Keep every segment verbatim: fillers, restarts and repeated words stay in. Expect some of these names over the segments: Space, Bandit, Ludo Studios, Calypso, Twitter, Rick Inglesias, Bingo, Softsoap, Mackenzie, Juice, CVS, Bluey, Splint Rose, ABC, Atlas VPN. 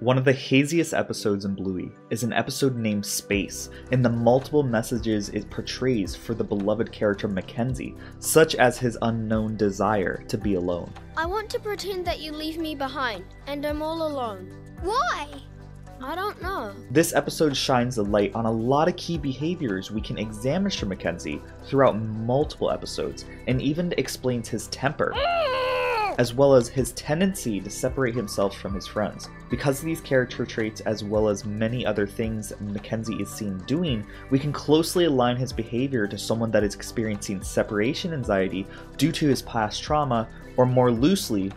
One of the haziest episodes in Bluey is an episode named Space, and the multiple messages it portrays for the beloved character Mackenzie, such as his unknown desire to be alone. I want to pretend that you leave me behind, and I'm all alone. Why? I don't know. This episode shines a light on a lot of key behaviors we can examine for Mackenzie throughout multiple episodes, and even explains his temper, as well as his tendency to separate himself from his friends. Because of these character traits, as well as many other things Mackenzie is seen doing, we can closely align his behavior to someone that is experiencing separation anxiety due to his past trauma, or more loosely,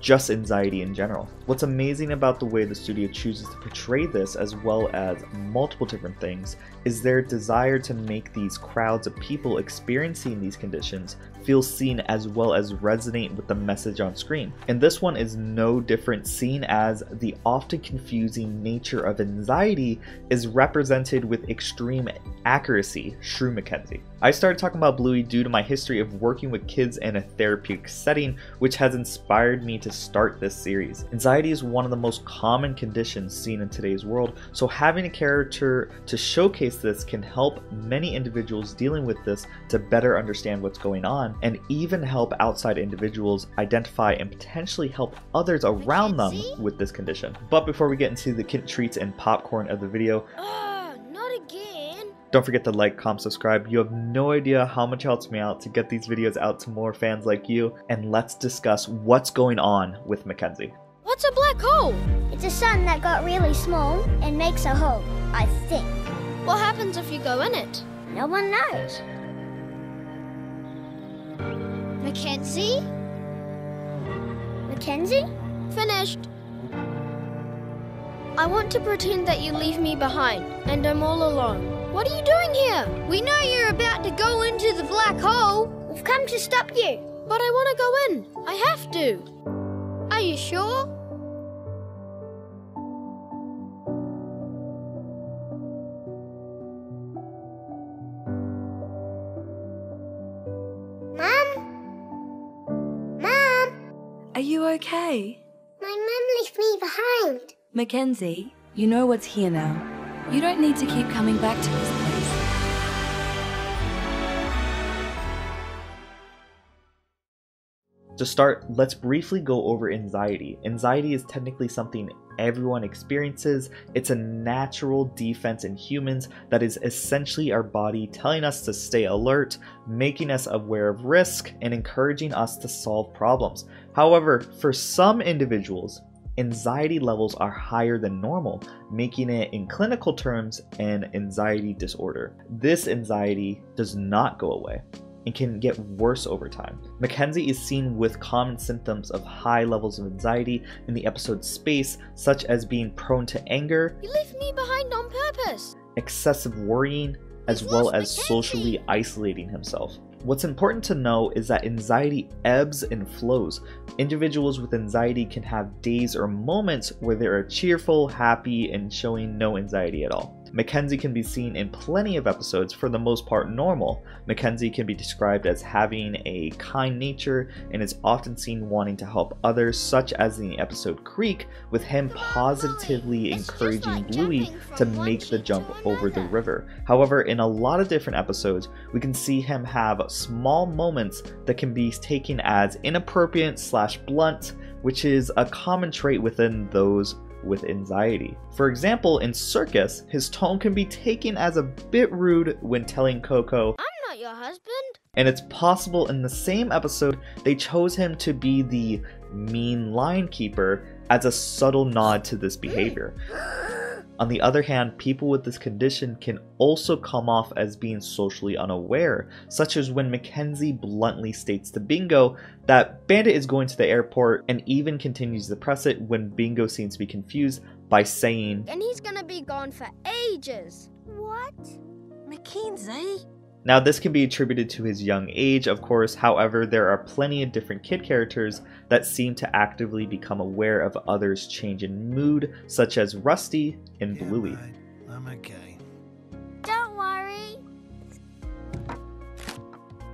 just anxiety in general. What's amazing about the way the studio chooses to portray this, as well as multiple different things, is their desire to make these crowds of people experiencing these conditions feel seen, as well as resonate with the message on screen. And this one is no different, seen as the often confusing nature of anxiety is represented with extreme accuracy through Mackenzie. I started talking about Bluey due to my history of working with kids in a therapeutic setting, which has inspired me to start this series. Anxiety is one of the most common conditions seen in today's world, so having a character to showcase this can help many individuals dealing with this to better understand what's going on, and even help outside individuals identify and potentially help others around them with this condition. But before we get into the kid treats and popcorn of the video, uh, not again. Don't forget to like, comment, subscribe. You have no idea how much helps me out to get these videos out to more fans like you. And let's discuss what's going on with Mackenzie. What's a black hole? It's a sun that got really small and makes a hole, I think. What happens if you go in it? No one knows. Mackenzie? Mackenzie? Finished. I want to pretend that you leave me behind and I'm all alone. What are you doing here? We know you're about to go into the black hole. We've come to stop you. But I want to go in. I have to. Are you sure? Mum? Mum? Are you okay? My mum left me behind. Mackenzie, you know what's here now. You don't need to keep coming back to this place. To start, let's briefly go over anxiety. Anxiety is technically something everyone experiences. It's a natural defense in humans that is essentially our body telling us to stay alert, making us aware of risk, and encouraging us to solve problems. However, for some individuals, anxiety levels are higher than normal, making it, in clinical terms, an anxiety disorder. This anxiety does not go away and can get worse over time. Mackenzie is seen with common symptoms of high levels of anxiety in the episode Space, such as being prone to anger, you left me behind on purpose, excessive worrying, as well as socially isolating himself. What's important to know is that anxiety ebbs and flows. Individuals with anxiety can have days or moments where they are cheerful, happy, and showing no anxiety at all. Mackenzie can be seen in plenty of episodes, for the most part normal. Mackenzie can be described as having a kind nature and is often seen wanting to help others, such as in the episode Creek, with him positively encouraging Bluey to make the jump over the river. However, in a lot of different episodes, we can see him have small moments that can be taken as inappropriate slash blunt, which is a common trait within those with anxiety. For example, in Circus, his tone can be taken as a bit rude when telling Coco, "I'm not your husband." And it's possible in the same episode they chose him to be the mean line keeper as a subtle nod to this behavior. On the other hand, people with this condition can also come off as being socially unaware, such as when Mackenzie bluntly states to Bingo that Bandit is going to the airport, and even continues to press it when Bingo seems to be confused by saying, "And he's gonna be gone for ages." What? Mackenzie? Now, this can be attributed to his young age, of course. However, there are plenty of different kid characters that seem to actively become aware of others' change in mood, such as Rusty and yeah, Bluey. Mate, I'm okay. Don't worry.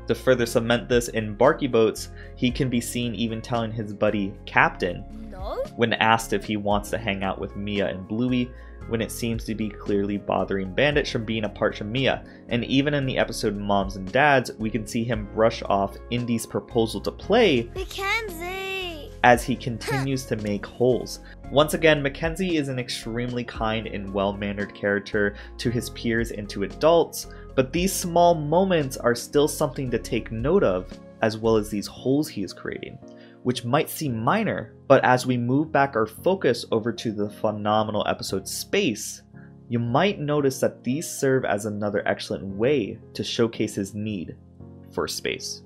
To further cement this in Barky Boats, he can be seen even telling his buddy Captain when asked if he wants to hang out with Mia and Bluey, when it seems to be clearly bothering Bandit from being apart from Mia. And even in the episode Moms and Dads, we can see him brush off Indy's proposal to play Mackenzie as he continues to make holes. Once again, Mackenzie is an extremely kind and well-mannered character to his peers and to adults, but these small moments are still something to take note of, as well as these holes he is creating, which might seem minor, but as we move back our focus over to the phenomenal episode Space, you might notice that these serve as another excellent way to showcase his need for space.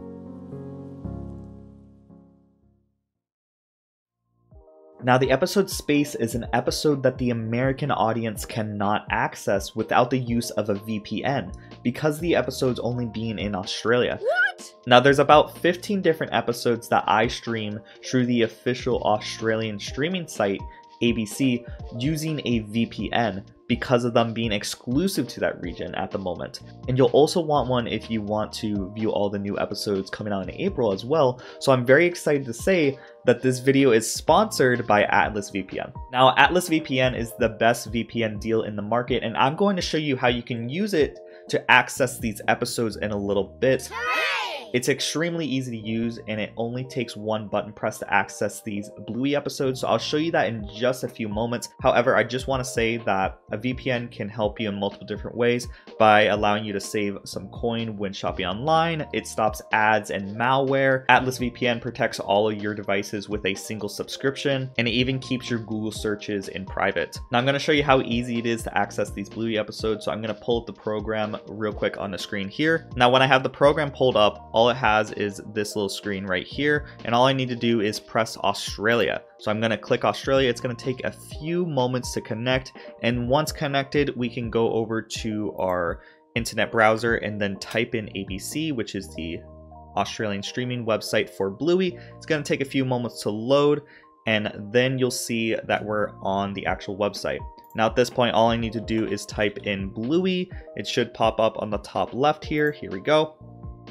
Now, the episode Space is an episode that the American audience cannot access without the use of a V P N, because the episode's only being in Australia. What? Now, there's about fifteen different episodes that I stream through the official Australian streaming site, A B C, using a V P N because of them being exclusive to that region at the moment. And you'll also want one if you want to view all the new episodes coming out in April as well. So I'm very excited to say that this video is sponsored by Atlas V P N. Now, Atlas V P N is the best V P N deal in the market, and I'm going to show you how you can use it to access these episodes in a little bit. Hey! It's extremely easy to use, and it only takes one button press to access these Bluey episodes, so I'll show you that in just a few moments. However, I just want to say that a V P N can help you in multiple different ways by allowing you to save some coin when shopping online. It stops ads and malware. Atlas V P N protects all of your devices with a single subscription, and it even keeps your Google searches in private. Now, I'm going to show you how easy it is to access these Bluey episodes, so I'm going to pull up the program real quick on the screen here. Now, when I have the program pulled up, all it has is this little screen right here, and all I need to do is press Australia. So I'm going to click Australia. It's going to take a few moments to connect, and once connected, we can go over to our internet browser and then type in A B C, which is the Australian streaming website for Bluey. It's going to take a few moments to load, and then you'll see that we're on the actual website. Now, at this point, all I need to do is type in Bluey. It should pop up on the top left here. Here we go.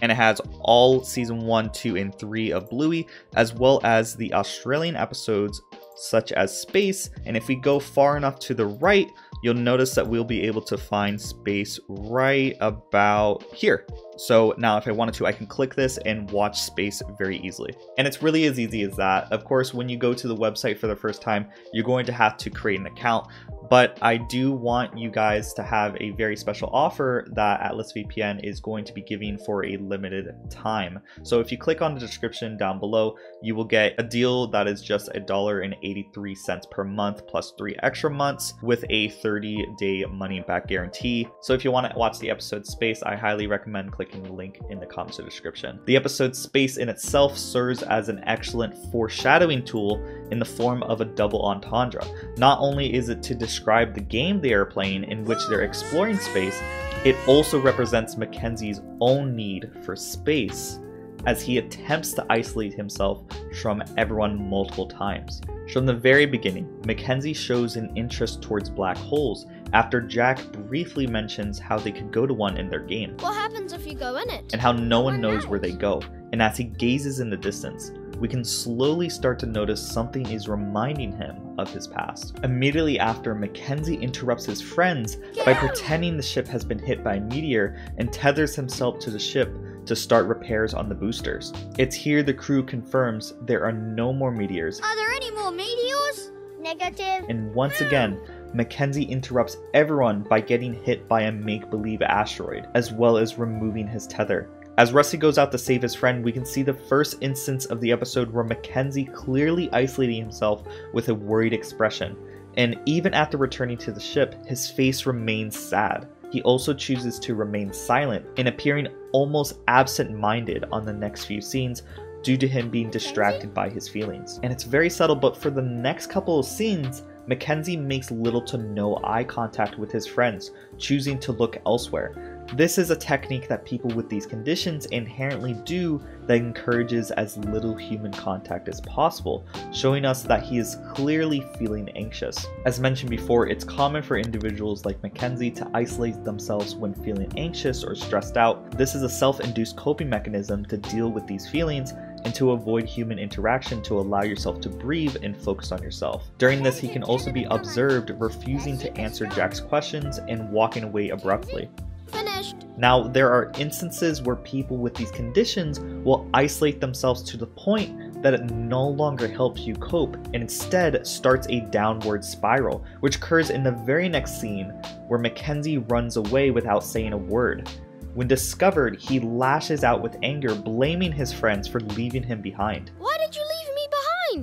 And it has all season one, two, and three of Bluey, as well as the Australian episodes such as Space. And if we go far enough to the right, you'll notice that we'll be able to find Space right about here. So now if I wanted to, I can click this and watch Space very easily. And it's really as easy as that. Of course, when you go to the website for the first time, you're going to have to create an account. But I do want you guys to have a very special offer that Atlas V P N is going to be giving for a limited time. So if you click on the description down below, you will get a deal that is just one dollar and eighty-three cents per month plus three extra months with a thirty day money back guarantee. So if you want to watch the episode Space, I highly recommend clicking the link in the comments or description. The episode Space in itself serves as an excellent foreshadowing tool in the form of a double entendre. Not only is it to describe the game they are playing in which they're exploring space, it also represents Mackenzie's own need for space as he attempts to isolate himself from everyone multiple times. From the very beginning, Mackenzie shows an interest towards black holes after Jack briefly mentions how they could go to one in their game. What happens if you go in it? And how no one knows where they go. And as he gazes in the distance, we can slowly start to notice something is reminding him of his past. Immediately after, Mackenzie interrupts his friends by pretending the ship has been hit by a meteor and tethers himself to the ship to start repairs on the boosters. It's here the crew confirms there are no more meteors. Are there any more meteors? Negative. And once again, Mackenzie interrupts everyone by getting hit by a make-believe asteroid, as well as removing his tether. As Rusty goes out to save his friend, we can see the first instance of the episode where Mackenzie clearly isolating himself with a worried expression, and even after returning to the ship, his face remains sad. He also chooses to remain silent and appearing almost absent-minded on the next few scenes due to him being distracted by his feelings. And it's very subtle, but for the next couple of scenes, Mackenzie makes little to no eye contact with his friends, choosing to look elsewhere. This is a technique that people with these conditions inherently do that encourages as little human contact as possible, showing us that he is clearly feeling anxious. As mentioned before, it's common for individuals like Mackenzie to isolate themselves when feeling anxious or stressed out. This is a self-induced coping mechanism to deal with these feelings and to avoid human interaction to allow yourself to breathe and focus on yourself. During this, he can also be observed refusing to answer Jack's questions and walking away abruptly. Finished. Now, there are instances where people with these conditions will isolate themselves to the point that it no longer helps you cope and instead starts a downward spiral, which occurs in the very next scene where Mackenzie runs away without saying a word. When discovered, he lashes out with anger, blaming his friends for leaving him behind. Why did you leave me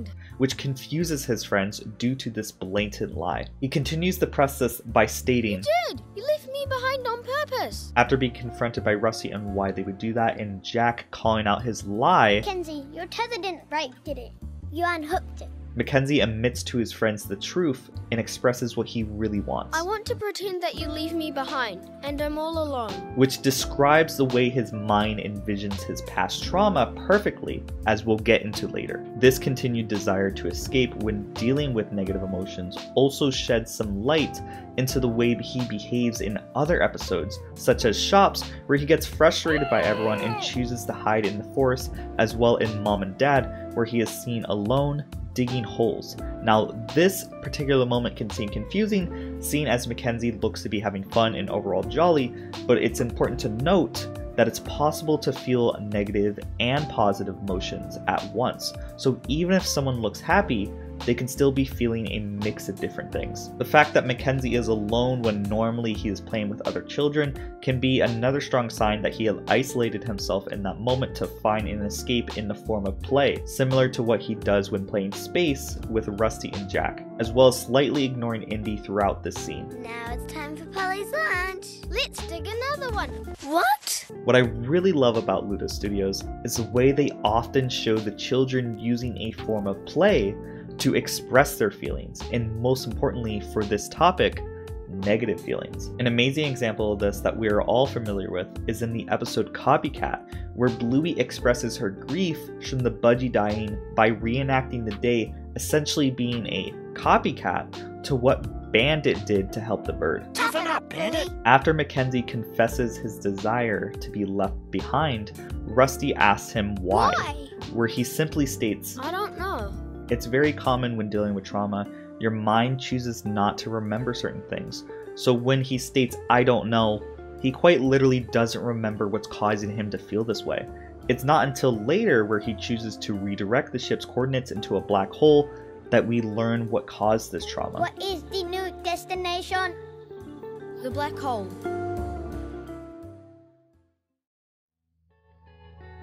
behind? Which confuses his friends due to this blatant lie. He continues to press this by stating, You did! You left me behind on purpose! After being confronted by Rusty on why they would do that and Jack calling out his lie, Mackenzie, your tether didn't right, did it? You unhooked it. Mackenzie admits to his friends the truth and expresses what he really wants. I want to pretend that you leave me behind and I'm all alone. Which describes the way his mind envisions his past trauma perfectly, as we'll get into later. This continued desire to escape when dealing with negative emotions also sheds some light into the way he behaves in other episodes, such as Shops, where he gets frustrated by everyone and chooses to hide in the forest, as well in Mom and Dad, where he is seen alone, digging holes. Now, this particular moment can seem confusing, seeing as Mackenzie looks to be having fun and overall jolly, but it's important to note that it's possible to feel negative and positive emotions at once. So even if someone looks happy, they can still be feeling a mix of different things. The fact that Mackenzie is alone when normally he is playing with other children can be another strong sign that he had isolated himself in that moment to find an escape in the form of play, similar to what he does when playing Space with Rusty and Jack, as well as slightly ignoring Indy throughout this scene. Now it's time for Polly's lunch. Let's dig another one. What? What I really love about Ludo Studios is the way they often show the children using a form of play to express their feelings, and most importantly for this topic, negative feelings. An amazing example of this that we are all familiar with is in the episode Copycat, where Bluey expresses her grief from the budgie dying by reenacting the day, essentially being a copycat to what Bandit did to help the bird. Toughen up, Bandit! After Mackenzie confesses his desire to be left behind, Rusty asks him why, why? where he simply states, I don't know. It's very common when dealing with trauma, your mind chooses not to remember certain things. So when he states, I don't know, he quite literally doesn't remember what's causing him to feel this way. It's not until later where he chooses to redirect the ship's coordinates into a black hole that we learn what caused this trauma. What is the new destination? The black hole.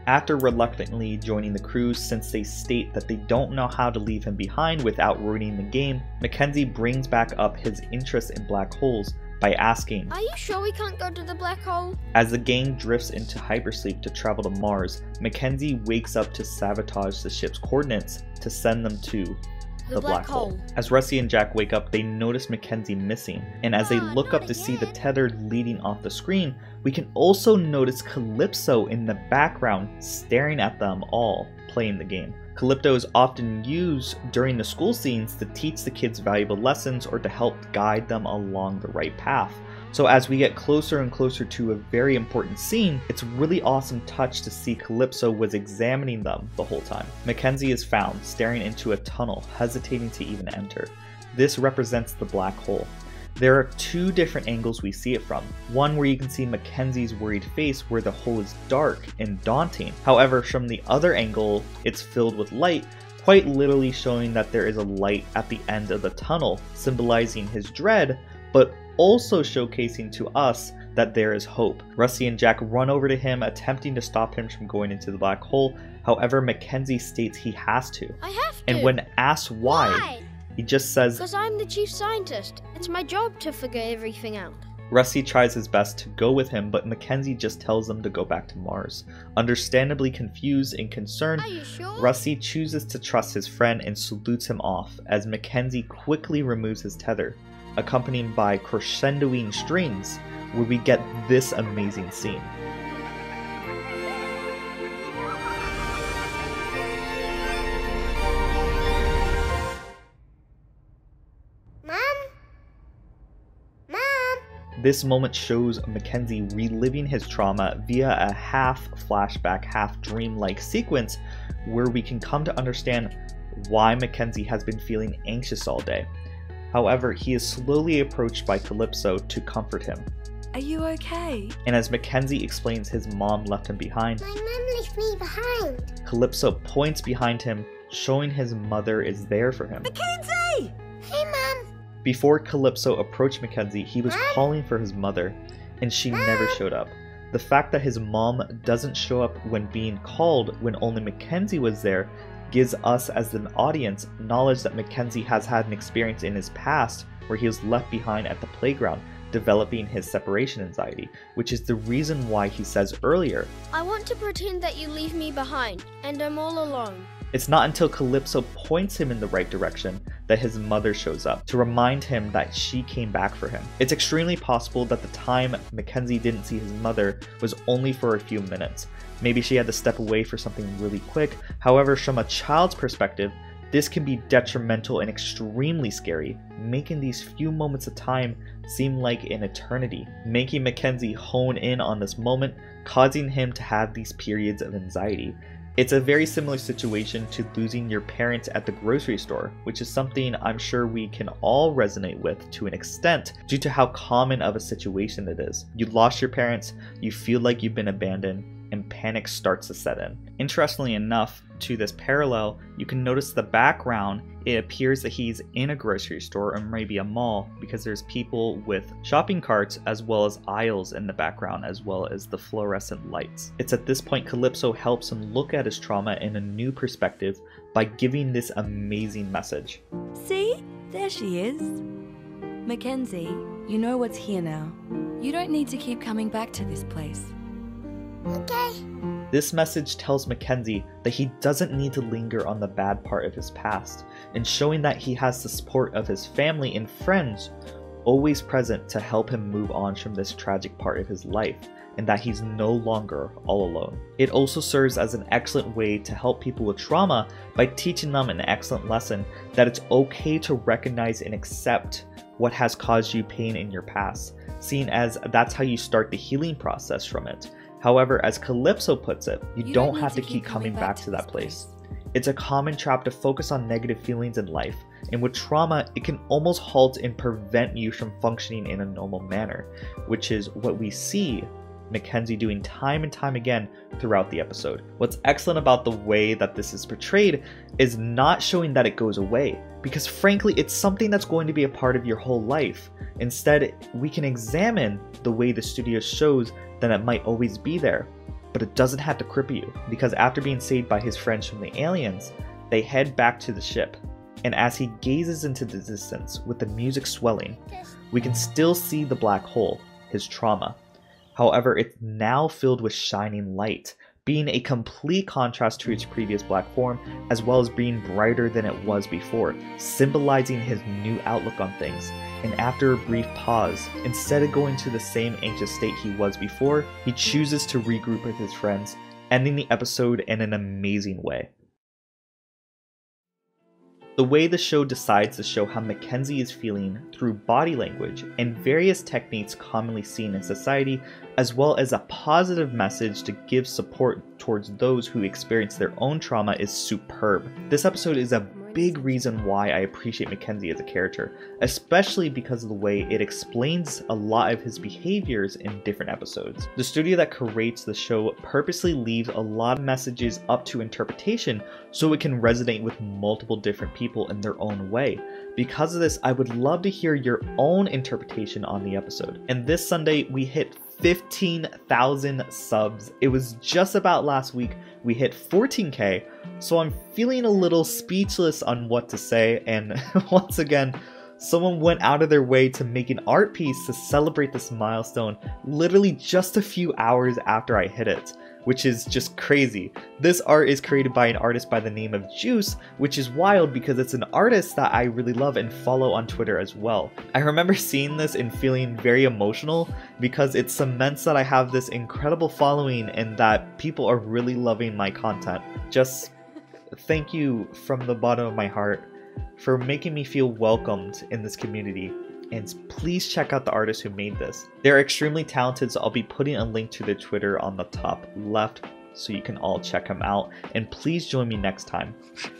After reluctantly joining the crew since they state that they don't know how to leave him behind without ruining the game, Mackenzie brings back up his interest in black holes by asking, Are you sure we can't go to the black hole? As the gang drifts into hypersleep to travel to Mars, Mackenzie wakes up to sabotage the ship's coordinates to send them to The, the black, black hole. hole. As Rusty and Jack wake up, they notice Mackenzie missing, and as they look oh, up to again. see the tether leading off the screen, we can also notice Calypso in the background staring at them all playing the game. Calypso is often used during the school scenes to teach the kids valuable lessons or to help guide them along the right path. So as we get closer and closer to a very important scene, it's a really awesome touch to see Calypso was examining them the whole time. Mackenzie is found staring into a tunnel, hesitating to even enter. This represents the black hole. There are two different angles we see it from. One where you can see Mackenzie's worried face where the hole is dark and daunting. However, from the other angle, it's filled with light, quite literally showing that there is a light at the end of the tunnel, symbolizing his dread, but also showcasing to us that there is hope. Rusty and Jack run over to him, attempting to stop him from going into the black hole. However, Mackenzie states he has to. I have to. And when asked why, why? he just says, Because I'm the chief scientist. It's my job to figure everything out. Rusty tries his best to go with him, but Mackenzie just tells him to go back to Mars. Understandably confused and concerned, Are you sure? Rusty chooses to trust his friend and salutes him off as Mackenzie quickly removes his tether, accompanied by crescendoing strings, where we get this amazing scene. This moment shows Mackenzie reliving his trauma via a half flashback, half dream-like sequence where we can come to understand why Mackenzie has been feeling anxious all day. However, he is slowly approached by Calypso to comfort him. Are you okay? And as Mackenzie explains his mom left him behind, My mom left me behind. Calypso points behind him, showing his mother is there for him. Mackenzie! Hey, Mom! Before Calypso approached Mackenzie, he was Mom? calling for his mother, and she Mom? never showed up. The fact that his mom doesn't show up when being called when only Mackenzie was there gives us as an audience knowledge that Mackenzie has had an experience in his past where he was left behind at the playground, developing his separation anxiety, which is the reason why he says earlier, I want to pretend that you leave me behind, and I'm all alone. It's not until Calypso points him in the right direction that his mother shows up to remind him that she came back for him. It's extremely possible that the time Mackenzie didn't see his mother was only for a few minutes. Maybe she had to step away for something really quick. However, from a child's perspective, this can be detrimental and extremely scary, making these few moments of time seem like an eternity, making Mackenzie hone in on this moment, causing him to have these periods of anxiety. It's a very similar situation to losing your parents at the grocery store, which is something I'm sure we can all resonate with to an extent due to how common of a situation it is. You lost your parents, you feel like you've been abandoned, and panic starts to set in. Interestingly enough, to this parallel, you can notice the background, it appears that he's in a grocery store or maybe a mall because there's people with shopping carts as well as aisles in the background as well as the fluorescent lights. It's at this point Calypso helps him look at his trauma in a new perspective by giving this amazing message. See? There she is. Mackenzie, you know what's here now. You don't need to keep coming back to this place. Okay. This message tells Mackenzie that he doesn't need to linger on the bad part of his past, and showing that he has the support of his family and friends always present to help him move on from this tragic part of his life, and that he's no longer all alone. It also serves as an excellent way to help people with trauma by teaching them an excellent lesson that it's okay to recognize and accept what has caused you pain in your past, seeing as that's how you start the healing process from it. However, as Calypso puts it, you, you don't, don't have to, to keep coming, coming back, back to that place. place. It's a common trap to focus on negative feelings in life, and with trauma, it can almost halt and prevent you from functioning in a normal manner, which is what we see Mackenzie doing time and time again throughout the episode. What's excellent about the way that this is portrayed is not showing that it goes away, because frankly, it's something that's going to be a part of your whole life. Instead, we can examine the way the studio shows that it might always be there, but it doesn't have to cripple you, because after being saved by his friends from the aliens, they head back to the ship. And as he gazes into the distance with the music swelling, we can still see the black hole, his trauma. However, it's now filled with shining light, being a complete contrast to its previous black form, as well as being brighter than it was before, symbolizing his new outlook on things. And after a brief pause, instead of going to the same anxious state he was before, he chooses to regroup with his friends, ending the episode in an amazing way. The way the show decides to show how Mackenzie is feeling through body language and various techniques commonly seen in society, as well as a positive message to give support towards those who experience their own trauma, is superb. This episode is a big reason why I appreciate Mackenzie as a character, especially because of the way it explains a lot of his behaviors in different episodes. The studio that creates the show purposely leaves a lot of messages up to interpretation so it can resonate with multiple different people in their own way. Because of this, I would love to hear your own interpretation on the episode. And this Sunday, we hit fifteen thousand subs. It was just about last week we hit fourteen K, so I'm feeling a little speechless on what to say, and once again, someone went out of their way to make an art piece to celebrate this milestone literally just a few hours after I hit it. which is just crazy. This art is created by an artist by the name of Juice, which is wild because it's an artist that I really love and follow on Twitter as well. I remember seeing this and feeling very emotional because it cements that I have this incredible following and that people are really loving my content. Just thank you from the bottom of my heart for making me feel welcomed in this community. And please check out the artists who made this. They're extremely talented, so I'll be putting a link to their Twitter on the top left so you can all check them out. And please join me next time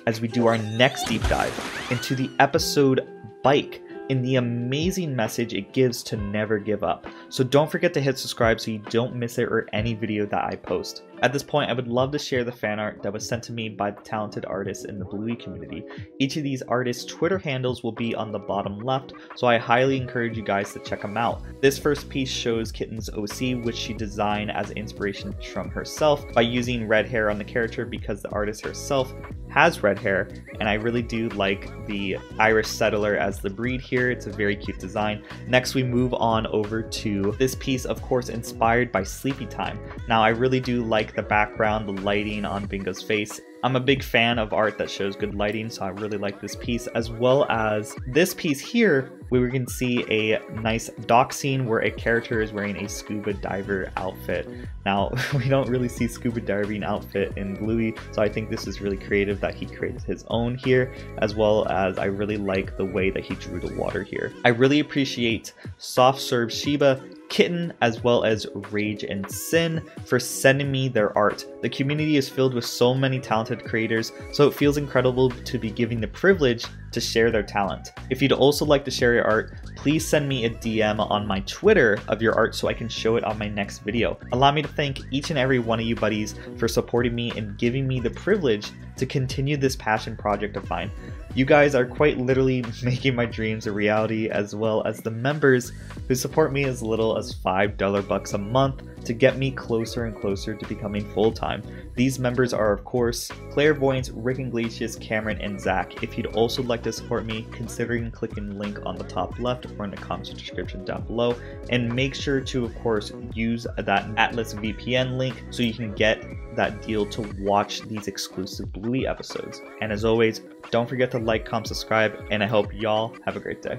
as we do our next deep dive into the episode Bike and the amazing message it gives to never give up. So don't forget to hit subscribe so you don't miss it or any video that I post. At this point, I would love to share the fan art that was sent to me by the talented artists in the Bluey community. Each of these artists' Twitter handles will be on the bottom left, so I highly encourage you guys to check them out. This first piece shows Kitten's O C, which she designed as inspiration from herself by using red hair on the character because the artist herself has red hair, and I really do like the Irish settler as the breed here. It's a very cute design. Next, we move on over to this piece, of course, inspired by Sleepy Time. Now, I really do like the background, the lighting on Bingo's face. I'm a big fan of art that shows good lighting, so I really like this piece, as well as this piece here where we can see a nice dock scene where a character is wearing a scuba diver outfit. Now, we don't really see scuba diving outfit in Bluey, so I think this is really creative that he created his own here, as well as I really like the way that he drew the water here. I really appreciate Soft Serve Shiba, Kitten, as well as Rage and Sin for sending me their art. The community is filled with so many talented creators, so it feels incredible to be given the privilege to share their talent. If you'd also like to share your art, please send me a D M on my Twitter of your art so I can show it on my next video. Allow me to thank each and every one of you buddies for supporting me and giving me the privilege to continue this passion project of mine. You guys are quite literally making my dreams a reality, as well as the members who support me as little as five dollar bucks a month to get me closer and closer to becoming full-time. These members are, of course, Clairvoyance, Rick Inglesias, Cameron, and Zach. If you'd also like to support me, considering clicking the link on the top left or in the comments or description down below. And make sure to, of course, use that Atlas V P N link so you can get that deal to watch these exclusive Bluey episodes. And as always, don't forget to like, comment, subscribe, and I hope y'all have a great day.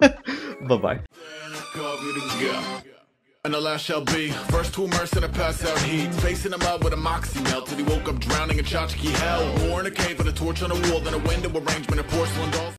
Bye-bye. And the last shall be, first to immerse in a pass out heat, facing him out with a moxie melt, till he woke up drowning in tchotchke hell, more in a cave with a torch on a wall, than a window arrangement of porcelain dolls.